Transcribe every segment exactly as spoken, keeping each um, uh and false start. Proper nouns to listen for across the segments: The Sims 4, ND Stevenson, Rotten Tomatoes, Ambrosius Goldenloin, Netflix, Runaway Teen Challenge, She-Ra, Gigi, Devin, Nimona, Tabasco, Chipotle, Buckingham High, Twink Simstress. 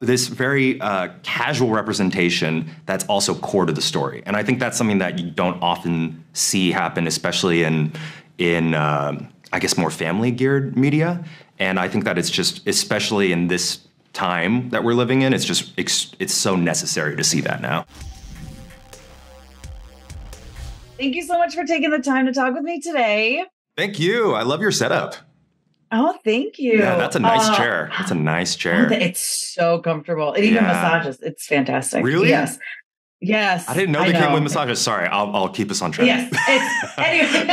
this very uh, casual representation that's also core to the story. And I think that's something that you don't often see happen, especially in, in uh, I guess, more family-geared media. And I think that it's just, especially in this time that we're living in, it's just, it's, it's so necessary to see that now. Thank you so much for taking the time to talk with me today. Thank you. I love your setup. Oh, thank you. Yeah, that's a nice uh, chair. That's a nice chair. It's so comfortable. It even yeah. massages. It's fantastic. Really? Yes. Yes. I didn't know I they know. came with massages. Sorry, I'll, I'll keep us on track. Yes. It's, anyway,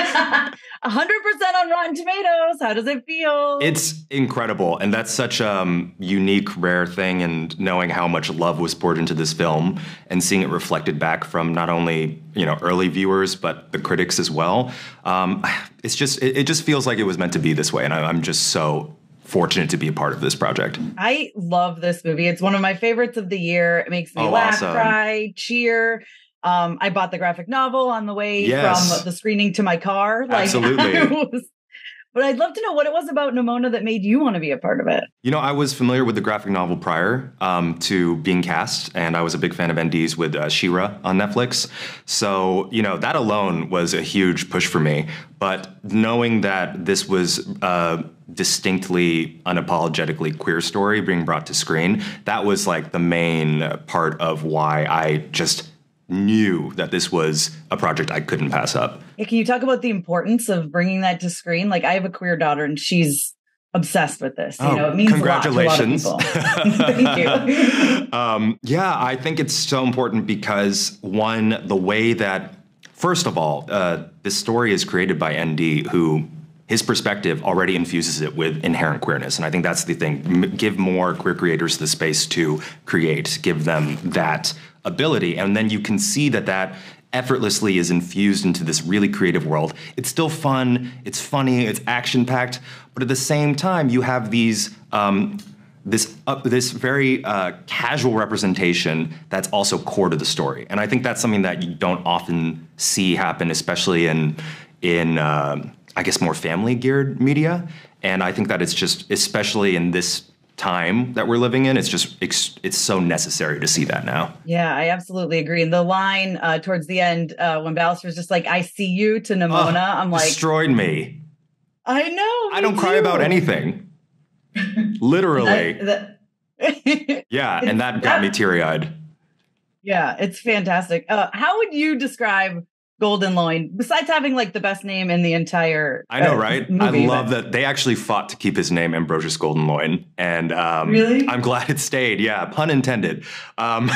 one hundred percent on Rotten Tomatoes. How does it feel? It's incredible. And that's such a um, unique, rare thing. And knowing how much love was poured into this film and seeing it reflected back from not only, you know, early viewers, but the critics as well. Um, it's just, it, it just feels like it was meant to be this way. And I, I'm just so fortunate to be a part of this project. I love this movie. It's one of my favorites of the year. It makes me oh, laugh, awesome. cry, cheer. Um, I bought the graphic novel on the way yes. from the screening to my car. Like, Absolutely. I was, but I'd love to know what it was about Nimona that made you want to be a part of it. You know, I was familiar with the graphic novel prior um, to being cast, and I was a big fan of N D's with uh, She-Ra on Netflix. So, you know, that alone was a huge push for me. But knowing that this was... Uh, distinctly, unapologetically queer story being brought to screen, that was like the main part of why I just knew that this was a project I couldn't pass up. Yeah, can you talk about the importance of bringing that to screen? Like, I have a queer daughter and she's obsessed with this. Oh, you know, it means congratulations. A lot to a lot of people. Thank you. Um, yeah, I think it's so important because, one, the way that, first of all, uh, this story is created by N D, who... his perspective already infuses it with inherent queerness. And I think that's the thing. M- give more queer creators the space to create, give them that ability. And then you can see that that effortlessly is infused into this really creative world. It's still fun, it's funny, it's action-packed, but at the same time, you have these, um, this, uh, this very uh, casual representation that's also core to the story. And I think that's something that you don't often see happen, especially in, in, uh, I guess, more family-geared media. And I think that it's just, especially in this time that we're living in, it's just, it's, it's so necessary to see that now. Yeah, I absolutely agree. And the line uh, towards the end, uh, when Ballister's just like, I see you to Nimona, oh, I'm like... destroyed me. I know. I don't too. cry about anything. Literally. that, that yeah, and that got me teary-eyed. Yeah, it's fantastic. Uh, how would you describe... Goldenloin, besides having like the best name in the entire uh, I know, right? Movie, I love but... that they actually fought to keep his name Ambrosius Goldenloin. And um, really? I'm glad it stayed. Yeah, pun intended. Um,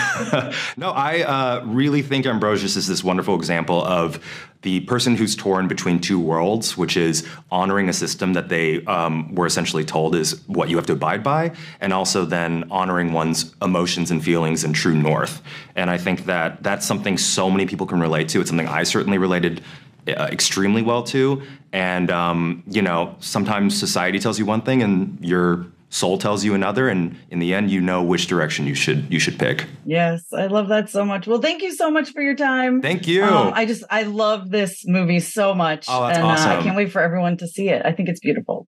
no, I uh, really think Ambrosius is this wonderful example of the person who's torn between two worlds, which is honoring a system that they um, were essentially told is what you have to abide by, and also then honoring one's emotions and feelings and true north. And I think that that's something so many people can relate to. It's something I certainly related uh, extremely well to. And, um, you know, sometimes society tells you one thing and you're... soul tells you another, and in the end, you know which direction you should you should pick. Yes, I love that so much. Well, thank you so much for your time. Thank you. Um, I just I love this movie so much. Oh, that's and, awesome! Uh, I can't wait for everyone to see it. I think it's beautiful.